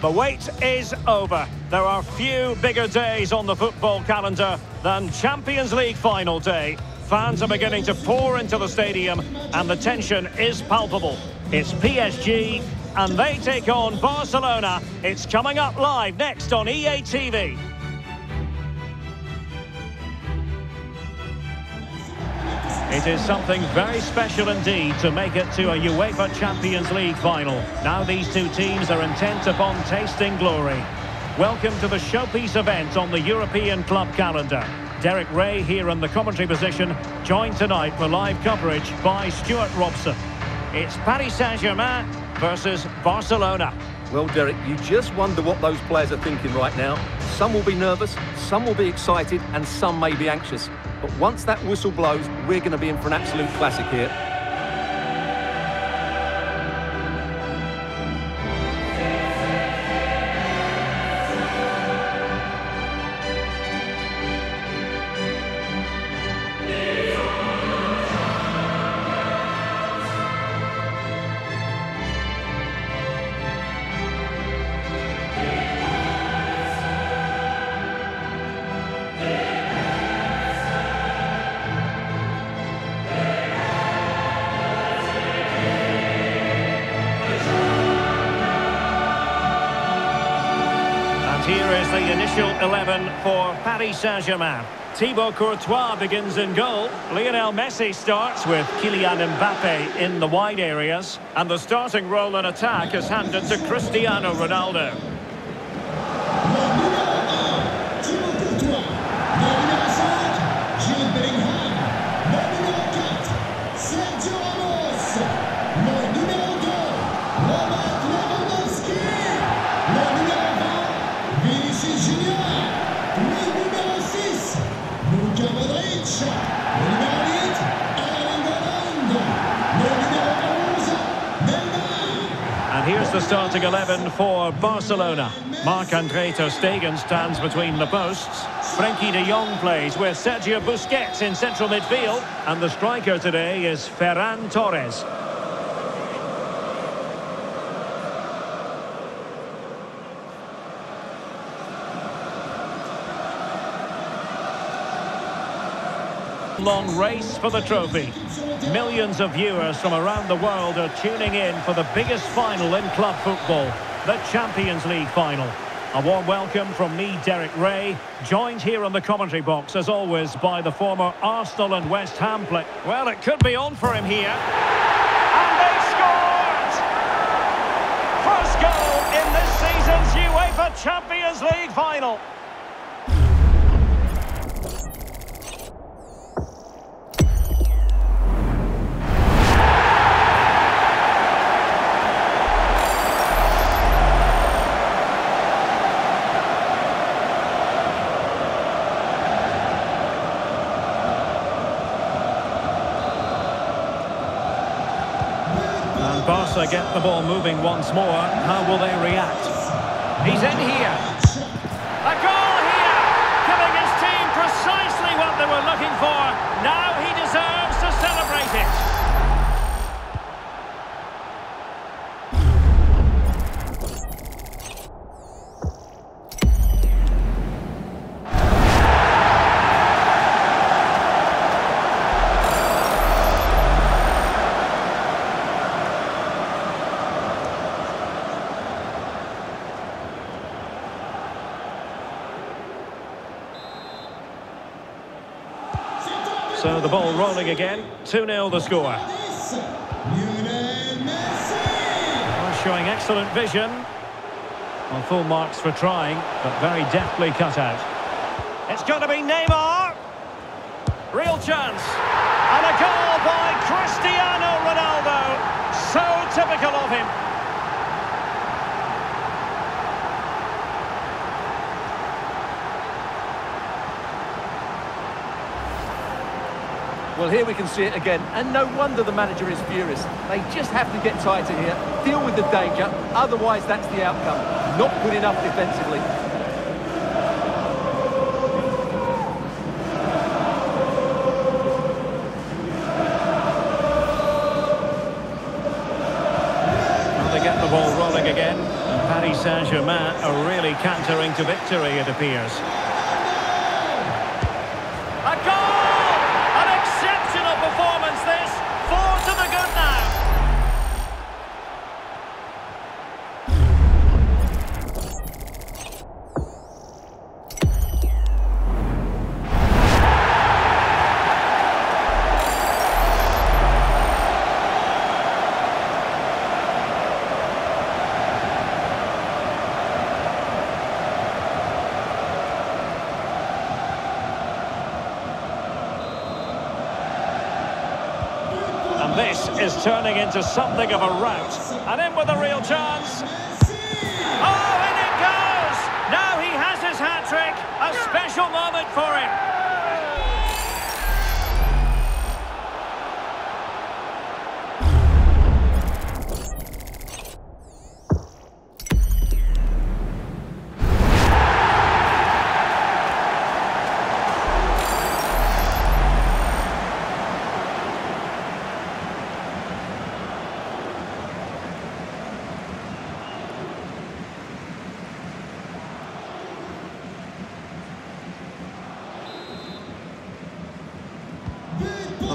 The wait is over. There are few bigger days on the football calendar than Champions League final day. Fans are beginning to pour into the stadium and the tension is palpable. It's PSG and they take on Barcelona. It's coming up live next on EA TV. It is something very special indeed to make it to a UEFA Champions League final. Now these two teams are intent upon tasting glory. Welcome to the showpiece event on the European club calendar. Derek Ray here in the commentary position, joined tonight for live coverage by Stuart Robson. It's Paris Saint-Germain versus Barcelona. Well, Derek, you just wonder what those players are thinking right now. Some will be nervous, some will be excited, and some may be anxious. But once that whistle blows, we're going to be in for an absolute classic here. Here is the initial 11 for Paris Saint-Germain. Thibaut Courtois begins in goal. Lionel Messi starts with Kylian Mbappe in the wide areas. And the starting role in attack is handed to Cristiano Ronaldo. Here's the starting 11 for Barcelona. Marc-Andre Ter Stegen stands between the posts. Frenkie de Jong plays with Sergio Busquets in central midfield. And the striker today is Ferran Torres. Long race for the trophy. Millions of viewers from around the world are tuning in for the biggest final in club football, the Champions League final. A warm welcome from me, Derek Ray, joined here on the commentary box, as always, by the former Arsenal and West Ham player. Well, it could be on for him here. And they scored! First goal in this season's UEFA Champions League final. Barca get the ball moving once more. How will they react? He's in here. A goal here, giving his team precisely what they were looking for. Now he deserves to celebrate it. So the ball rolling again, 2-0 the score. Well, showing excellent vision. Well, full marks for trying, but very deftly cut out. It's going to be Neymar. Real chance. And a goal by Cristiano Ronaldo. So typical of him. Well, here we can see it again, and no wonder the manager is furious. They just have to get tighter here, deal with the danger, otherwise that's the outcome. Not good enough defensively. Well, they get the ball rolling again. Paris Saint-Germain are really cantering to victory, it appears. A goal! An exceptional performance this! 4 to the good now. This is turning into something of a rout, and in with a real chance. Oh, in it goes! Now he has his hat-trick, a special moment for him.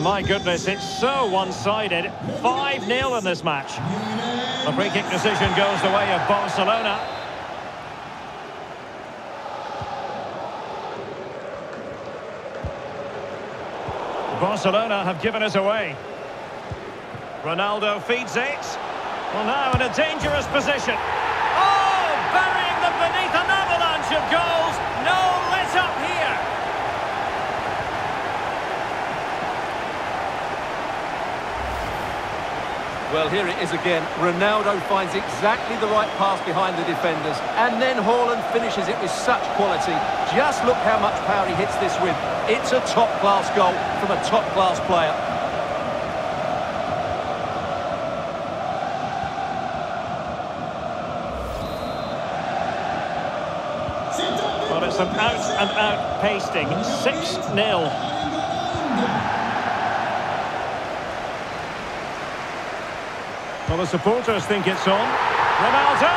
My goodness, it's so one-sided. 5-0 in this match. The free-kick decision goes the way of Barcelona. Barcelona have given it away. Ronaldo feeds it. Well, now in a dangerous position. Oh, burying them beneath an avalanche of goals. No let-up here. Well, here it is again. Ronaldo finds exactly the right pass behind the defenders. And then Haaland finishes it with such quality. Just look how much power he hits this with. It's a top-class goal from a top-class player. Well, it's an out-and-out pasting. 6-0. Well, the supporters think it's on. Ronaldo!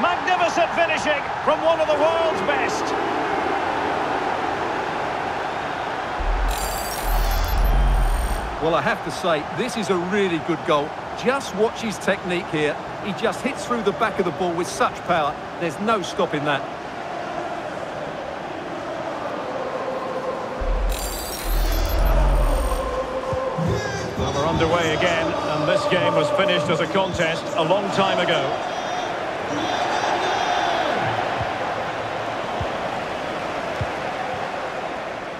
Magnificent finishing from one of the world's best. Well, I have to say, this is a really good goal. Just watch his technique here. He just hits through the back of the ball with such power. There's no stopping that. Underway again, and this game was finished as a contest a long time ago.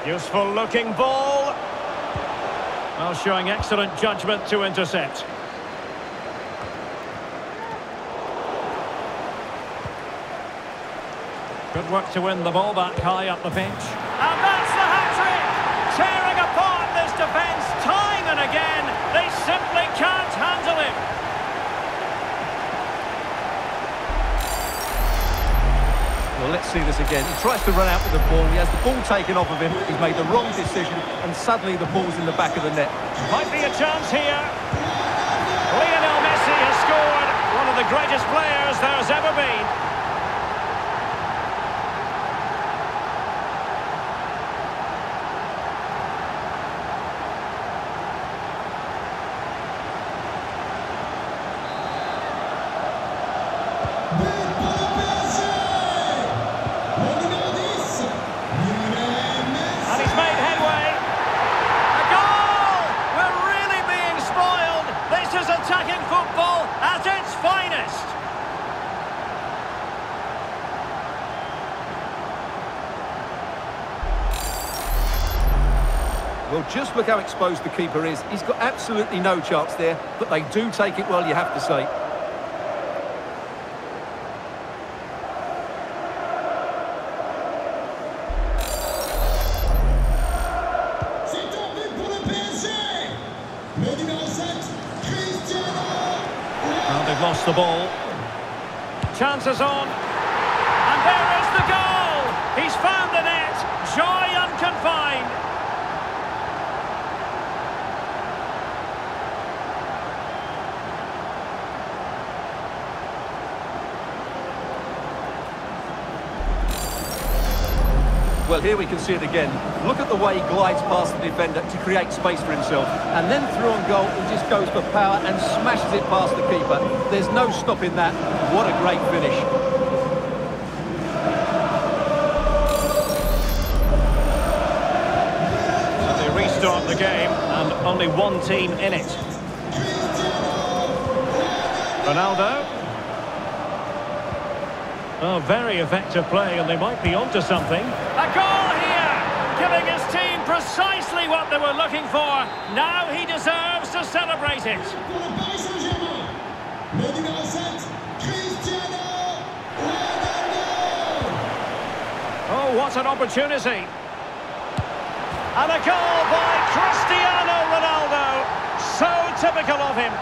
Useful looking ball. Well, showing excellent judgment to intercept. Good work to win the ball back high up the pitch. And that's the hat-trick! Tearing apart this defence time and again. They simply can't handle him. Well, let's see this again. He tries to run out with the ball. He has the ball taken off of him. He's made the wrong decision, and suddenly the ball's in the back of the net. Might be a chance here. Lionel Messi has scored. One of the greatest players there's ever been. Well, just look how exposed the keeper is. He's got absolutely no chance there, but they do take it well, you have to say. Well, they've lost the ball. Chances on. And there is the goal! He's found the net. Joy unconfined. Well, here we can see it again. Look at the way he glides past the defender to create space for himself. And then through on goal, he just goes for power and smashes it past the keeper. There's no stopping that. What a great finish. Start the game, and only one team in it. Ronaldo. Oh, very effective play, and they might be onto something. A goal here, giving his team precisely what they were looking for. Now he deserves to celebrate it. Oh, what an opportunity. And a goal by Cristiano Ronaldo. So typical of him.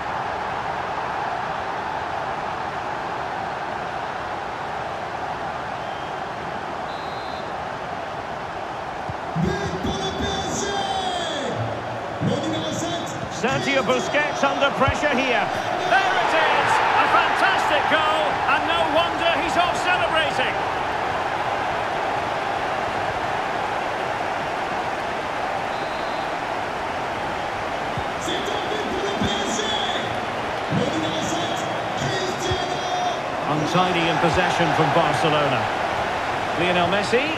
Sergio Busquets under pressure here. There it is. A fantastic goal. And no wonder he's off celebrating. Untidy in possession from Barcelona. Lionel Messi.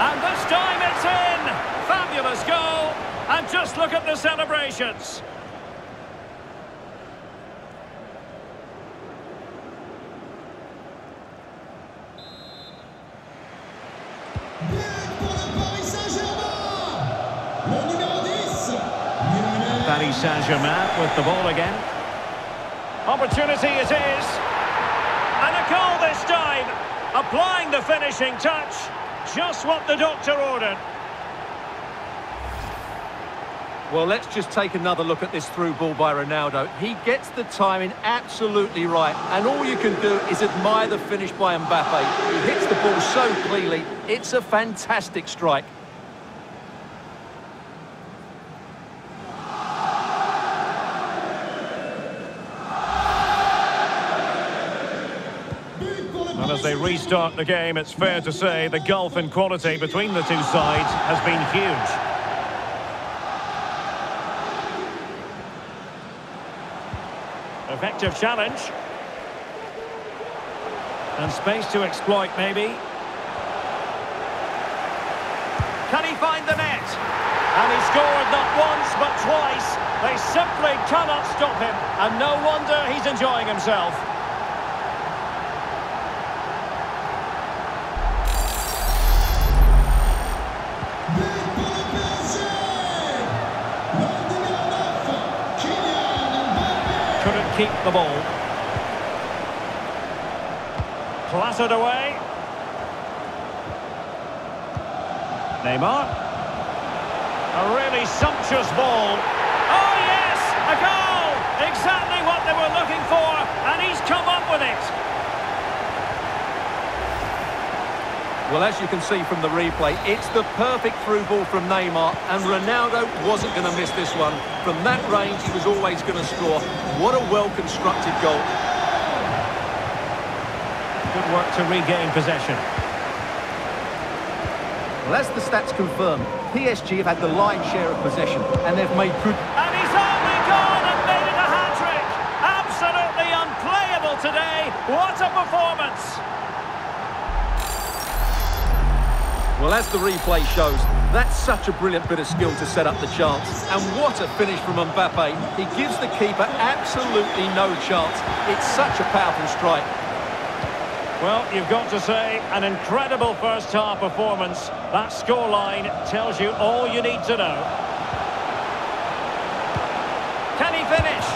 And this time it's in! Fabulous goal! And just look at the celebrations. Paris Saint-Germain with the ball again. Opportunity it is, and a goal this time, applying the finishing touch, just what the doctor ordered. Well, let's just take another look at this through ball by Ronaldo. He gets the timing absolutely right, and all you can do is admire the finish by Mbappe. He hits the ball so cleanly, it's a fantastic strike. As they restart the game, it's fair to say the gulf in quality between the two sides has been huge. Effective challenge. And space to exploit, maybe. Can he find the net? And he scored not once, but twice. They simply cannot stop him, and no wonder he's enjoying himself. Keep the ball. Clattered away. Neymar. A really sumptuous ball. Oh yes, a goal! Exactly what they were looking for, and he's come up with it. Well, as you can see from the replay, it's the perfect through ball from Neymar, and Ronaldo wasn't going to miss this one. From that range, he was always going to score. What a well-constructed goal. Good work to regain possession. Well, as the stats confirm, PSG have had the lion's share of possession, and they've made good... And he's only gone and made it a hat-trick! Absolutely unplayable today! What a performance! Well, as the replay shows, that's such a brilliant bit of skill to set up the chance. And what a finish from Mbappe. He gives the keeper absolutely no chance. It's such a powerful strike. Well, you've got to say, an incredible first-half performance. That scoreline tells you all you need to know. Can he finish?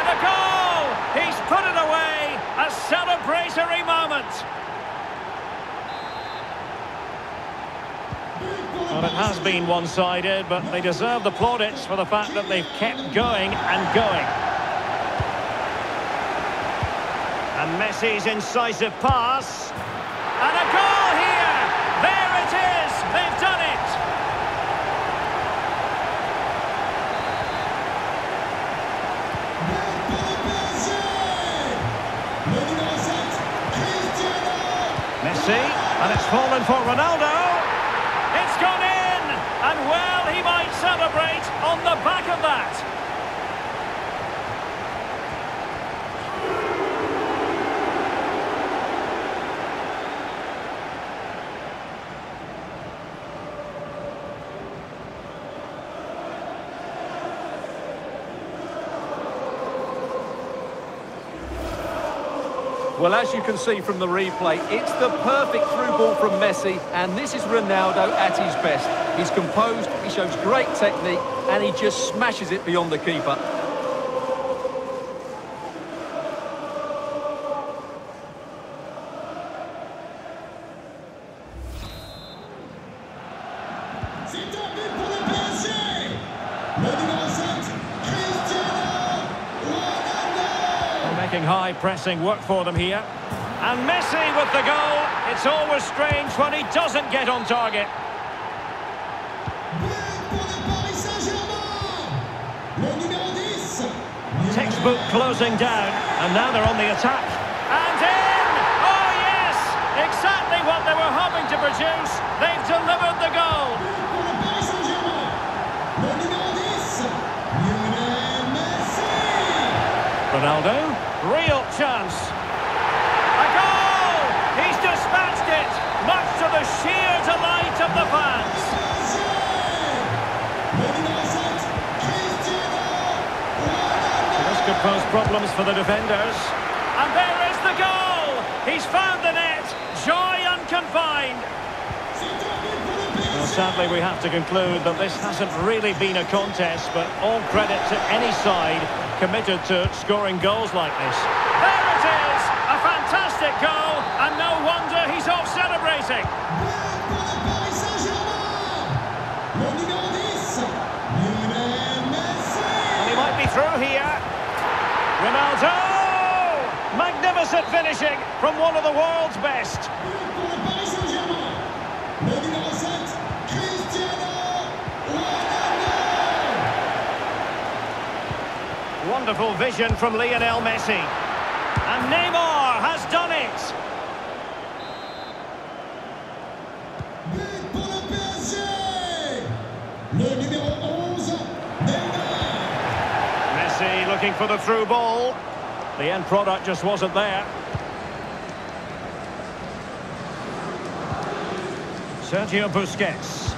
And a goal! He's put it away! A celebratory moment! Well, it has been one-sided, but they deserve the plaudits for the fact that they've kept going and going. And Messi's incisive pass. And a goal here! There it is! They've done it! Messi. And it's fallen for Ronaldo. It's gone in. And well, he might celebrate on the back of that. Well, as you can see from the replay, it's the perfect through ball from Messi, and this is Ronaldo at his best. He's composed, he shows great technique, and he just smashes it beyond the keeper. High pressing work for them here, and Messi with the goal. It's always strange when he doesn't get on target. Textbook closing down, and now they're on the attack, and in! Oh yes, exactly what they were hoping to produce. They've delivered the goal. Ronaldo, real chance. A goal! He's dispatched it, much to the sheer delight of the fans. This could pose problems for the defenders. And there is the goal! He's found the net, joy unconfined. Well, sadly, we have to conclude that this hasn't really been a contest, but all credit to any side committed to scoring goals like this. There it is! A fantastic goal, and no wonder he's off celebrating. And he might be through here. Ronaldo! Magnificent finishing from one of the world's best. Wonderful vision from Lionel Messi. And Neymar has done it. Messi looking for the through ball. The end product just wasn't there. Sergio Busquets.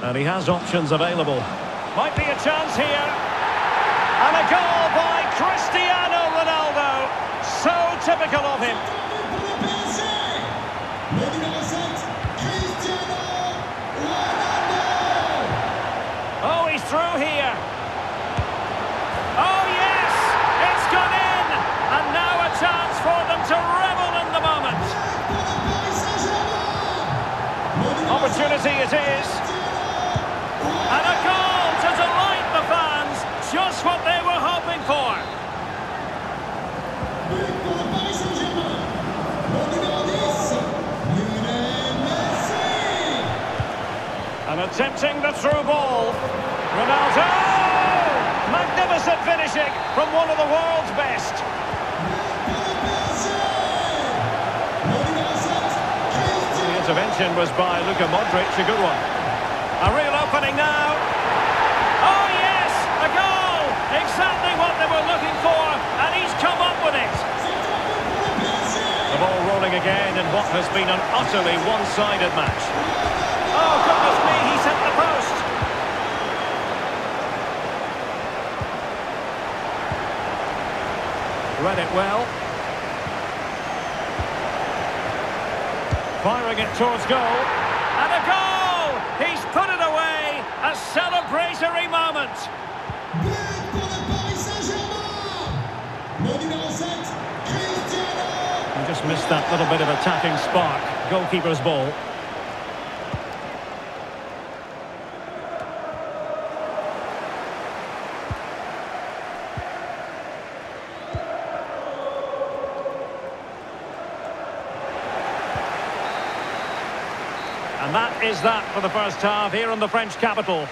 And he has options available. Might be a chance here. And a goal by Cristiano Ronaldo. So typical of him. Oh, he's through here. Oh, yes! It's gone in. And now a chance for them to revel in the moment. Opportunity it is. And a goal to delight the fans, just what they were hoping for. And attempting the through ball. Ronaldo! Magnificent finishing from one of the world's best. The intervention was by Luka Modric, a good one. A real opening now. Oh, yes, a goal. Exactly what they were looking for, and he's come up with it. The ball rolling again in what has been an utterly one-sided match. Oh, goodness me, he's hit the post. Read it well. Firing it towards goal. And a goal. He's put it away, a celebratory moment. He just missed that little bit of attacking spark. Goalkeeper's ball. And that is that for the first half here in the French capital.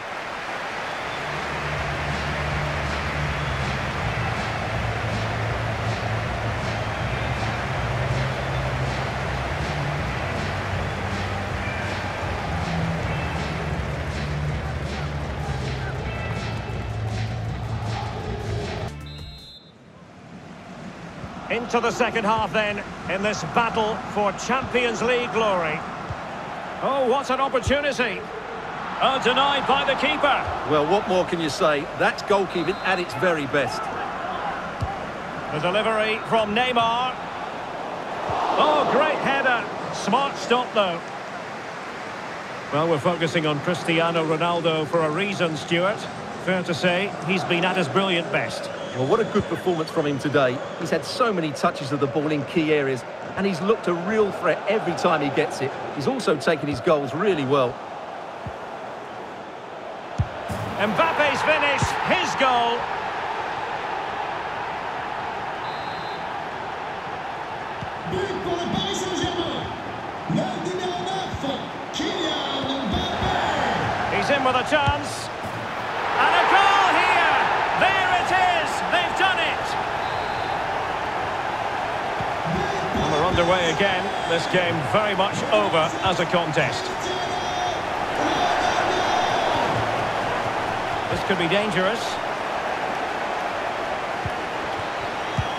Into the second half then, in this battle for Champions League glory. Oh, what an opportunity. Oh, denied by the keeper. Well, what more can you say? That's goalkeeping at its very best. The delivery from Neymar. Oh, great header. Smart stop, though. Well, we're focusing on Cristiano Ronaldo for a reason, Stuart. Fair to say, he's been at his brilliant best. Well, what a good performance from him today. He's had so many touches of the ball in key areas, and he's looked a real threat every time he gets it. He's also taken his goals really well. Mbappe's finish, his goal. He's in with a chance. And a goal here! There it is! They've done it! And we're underway again. This game very much over as a contest. This could be dangerous.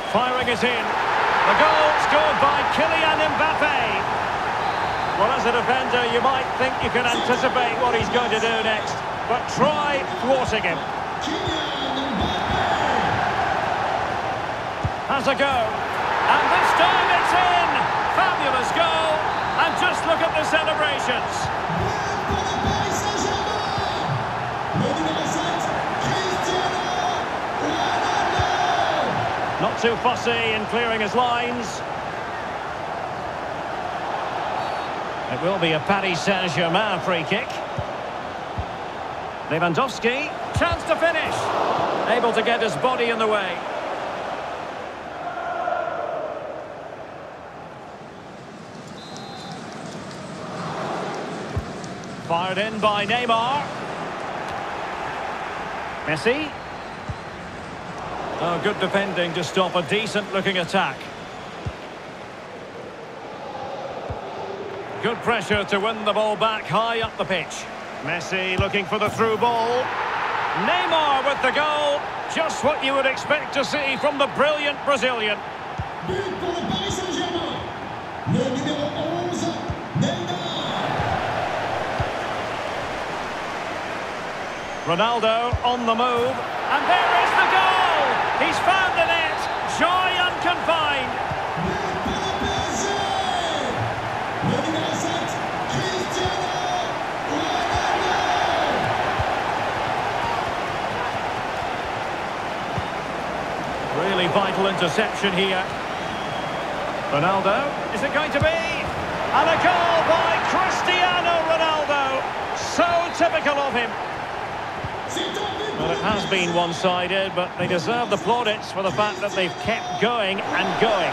Firing it in. The goal scored by Kylian Mbappe. Well, as a defender, you might think you can anticipate what he's going to do next. But try thwarting him. Has a go. And this time it's in. Fabulous goal. And just look at the celebrations. Not too fussy in clearing his lines. It will be a Paris Saint-Germain free kick. Lewandowski, chance to finish. Able to get his body in the way. Fired in by Neymar. Messi. Oh, good defending to stop a decent-looking attack. Good pressure to win the ball back high up the pitch. Messi looking for the through ball. Neymar with the goal. Just what you would expect to see from the brilliant Brazilian. Ronaldo on the move. And there is the goal. He's found the net. Joy unconfined. Really vital interception here. Ronaldo, is it going to be? And a goal by Cristiano Ronaldo. So typical of him. Well, it has been one-sided, but they deserve the plaudits for the fact that they've kept going and going.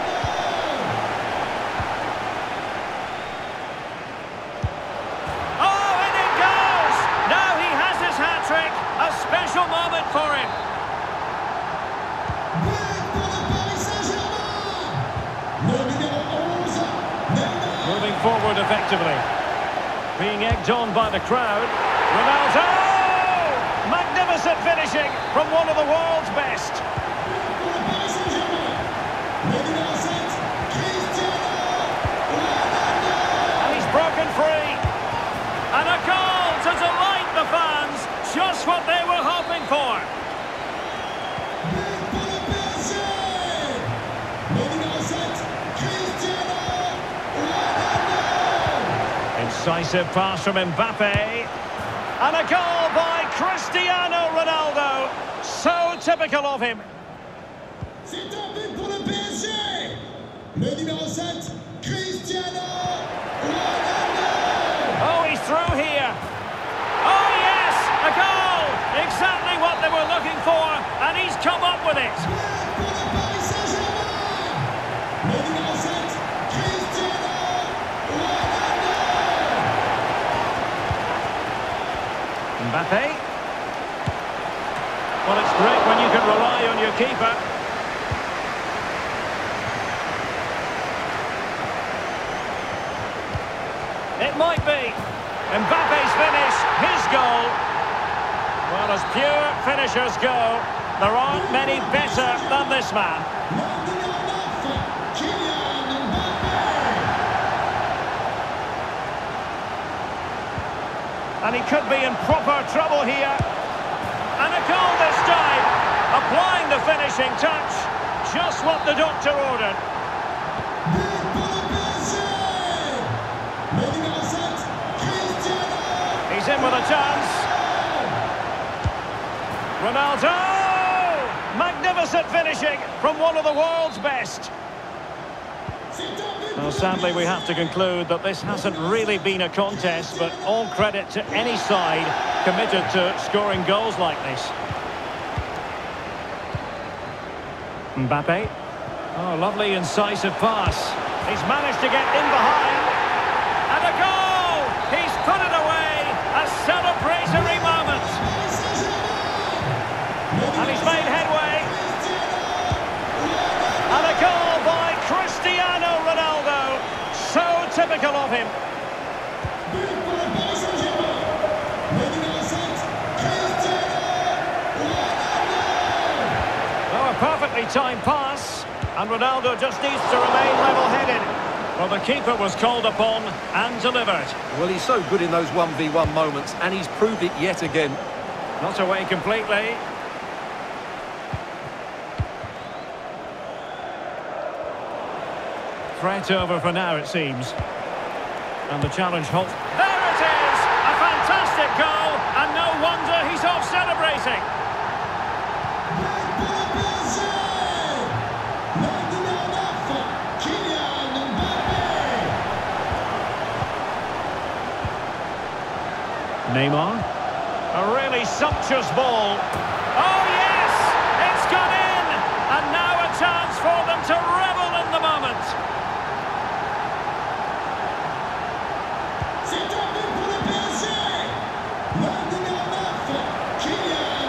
Oh, in it goes! Now he has his hat-trick. A special moment for him. Forward effectively, being egged on by the crowd. Ronaldo, magnificent finishing from one of the world's best. And he's broken free, and a goal to delight the fans, just what they were hoping for. Decisive pass from Mbappe. And a goal by Cristiano Ronaldo. So typical of him. Oh, he's through here. Oh, yes, a goal. Exactly what they were looking for. And he's come up with it. Mbappe. Well, it's great when you can rely on your keeper. It might be. Mbappe's finish, his goal. Well, as pure finishers go, there aren't many better than this man. and he could be in proper trouble here. And a goal this time, applying the finishing touch, just what the doctor ordered. He's in with a chance. Ronaldo! Magnificent finishing from one of the world's best. Well, sadly, we have to conclude that this hasn't really been a contest, but all credit to any side committed to scoring goals like this. Mbappe. Oh, lovely incisive pass. He's managed to get in behind. And a goal! He's put it away! A celebratory moment! And he's made headway. And a goal by Cristiano Ronaldo. So typical of him. Oh, a perfectly timed pass. And Ronaldo just needs to remain level-headed. Well, the keeper was called upon and delivered. Well, he's so good in those 1v1 moments, and he's proved it yet again. Not away completely. Threat over for now, it seems. And the challenge halts. There it is! A fantastic goal, and no wonder he's off celebrating. Neymar. A really sumptuous ball. Oh, yes! It's gone in! And now a chance for them to revel in the moment.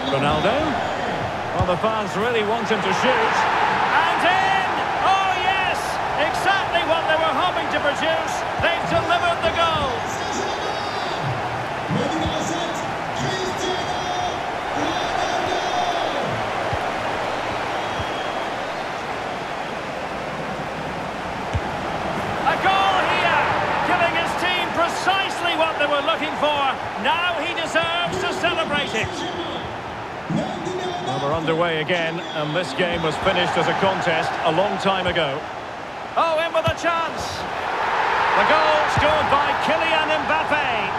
Ronaldo. Well, the fans really want him to shoot. And in! Oh, yes! Exactly what they were hoping to produce. They've delivered the goal. Looking for. Now he deserves to celebrate it. Well, we're underway again, and this game was finished as a contest a long time ago. Oh, in with a chance. The goal scored by Kylian Mbappe.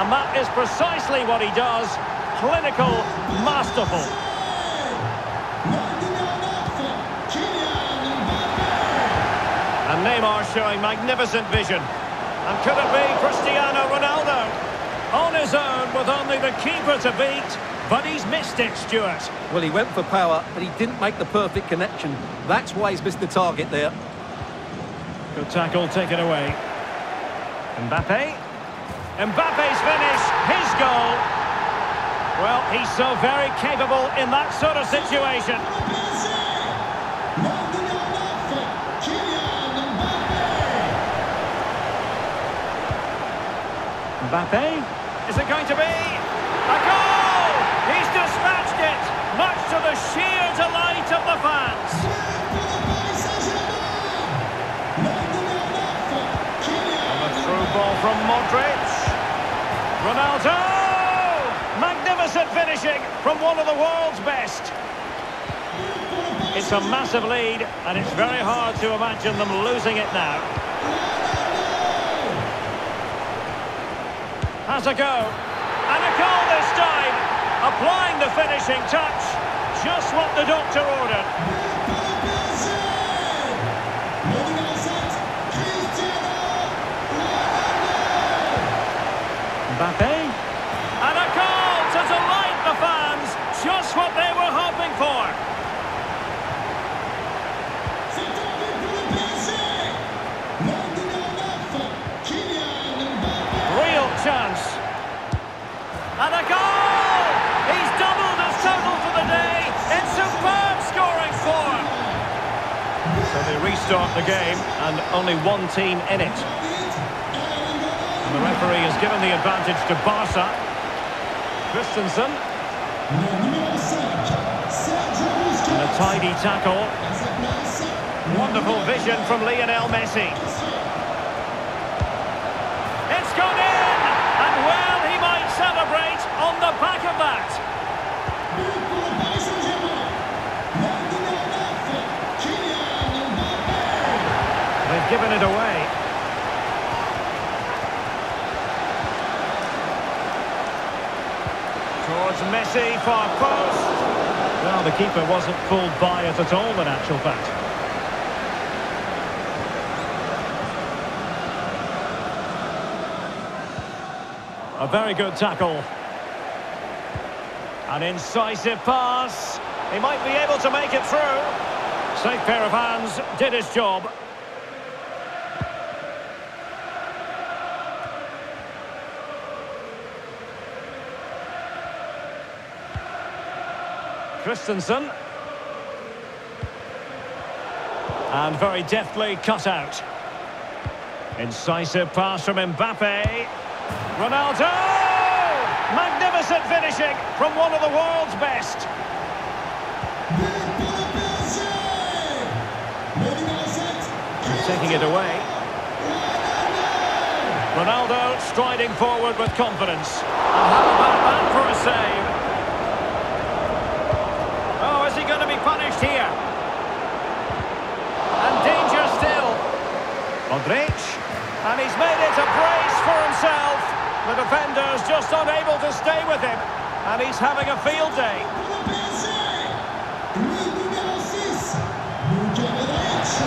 And that is precisely what he does. Clinical, masterful. And Neymar showing magnificent vision. And could it be Cristiano Ronaldo? On his own, with only the keeper to beat, but he's missed it, Stuart. Well, he went for power, but he didn't make the perfect connection. That's why he's missed the target there. Good tackle, taken away. Mbappe. Mbappe's finish, his goal. Well, he's so very capable in that sort of situation. Mbappe, is it going to be? A goal! He's dispatched it, much to the sheer delight of the fans. And a through ball from Modric. Ronaldo! Magnificent finishing from one of the world's best. It's a massive lead, and it's very hard to imagine them losing it now. Has a go, and a goal this time, applying the finishing touch, just what the doctor ordered. Mbappe, and a goal to delight the fans, just what they were hoping for. Chance. And a goal! He's doubled his total for the day in superb scoring form. So they restart the game, and only one team in it. And the referee has given the advantage to Barca. Christensen. And a tidy tackle. Wonderful vision from Lionel Messi. It's gone in! Well, back of that. They've given it away. Towards Messi, far post. Well, the keeper wasn't fooled by it at all, in actual fact. A very good tackle. An incisive pass. He might be able to make it through. Safe pair of hands, did his job. Christensen. And very deftly cut out. Incisive pass from Mbappe. Ronaldo! Magnificent finishing from one of the world's best. Taking it away. Ronaldo striding forward with confidence. And how about that for a save? Oh, is he going to be punished here? And danger still. Modric. And he's made it a brace for himself. The defender's just unable to stay with him. And he's having a field day.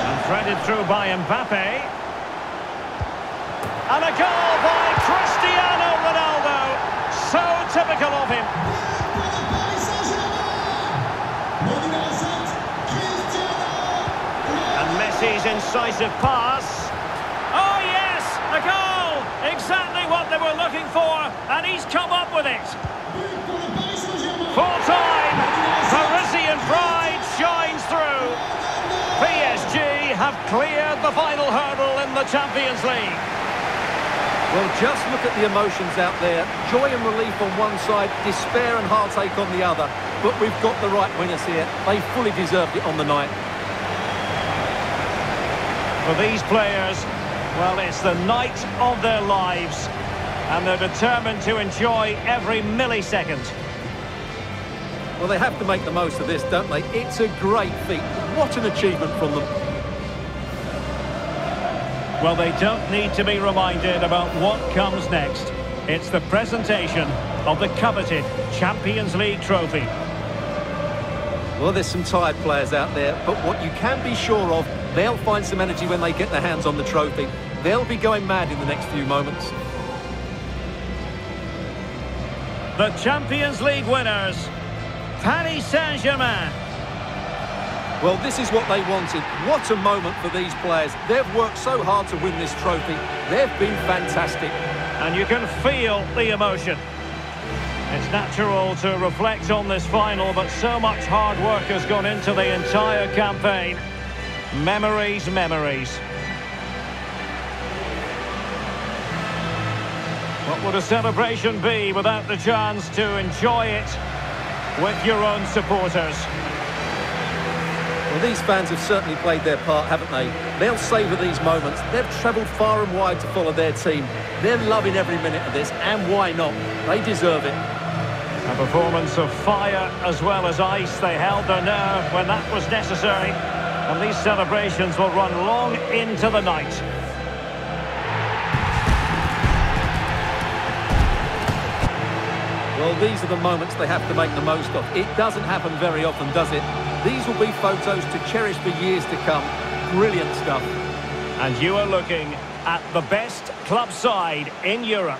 And threaded through by Mbappe. And a goal by Cristiano Ronaldo. So typical of him. And Messi's incisive pass. A goal! Exactly what they were looking for, and he's come up with it. Full time, Parisian pride shines through. PSG have cleared the final hurdle in the Champions League. Well, just look at the emotions out there. Joy and relief on one side, despair and heartache on the other. But we've got the right winners here. They fully deserved it on the night. For these players, well, it's the night of their lives, and they're determined to enjoy every millisecond. Well, they have to make the most of this, don't they? It's a great feat. What an achievement from them. Well, they don't need to be reminded about what comes next. It's the presentation of the coveted Champions League trophy. Well, there's some tired players out there, but what you can be sure of, they'll find some energy when they get their hands on the trophy. They'll be going mad in the next few moments. The Champions League winners, Paris Saint-Germain. Well, this is what they wanted. What a moment for these players. They've worked so hard to win this trophy. They've been fantastic. And you can feel the emotion. It's natural to reflect on this final, but so much hard work has gone into the entire campaign. Memories, memories. What would a celebration be without the chance to enjoy it with your own supporters? Well, these fans have certainly played their part, haven't they? They'll savour these moments. They've travelled far and wide to follow their team. They're loving every minute of this, and why not? They deserve it. A performance of fire as well as ice. They held their nerve when that was necessary. And these celebrations will run long into the night. Well, these are the moments they have to make the most of. It doesn't happen very often, does it? These will be photos to cherish for years to come. Brilliant stuff. And you are looking at the best club side in Europe.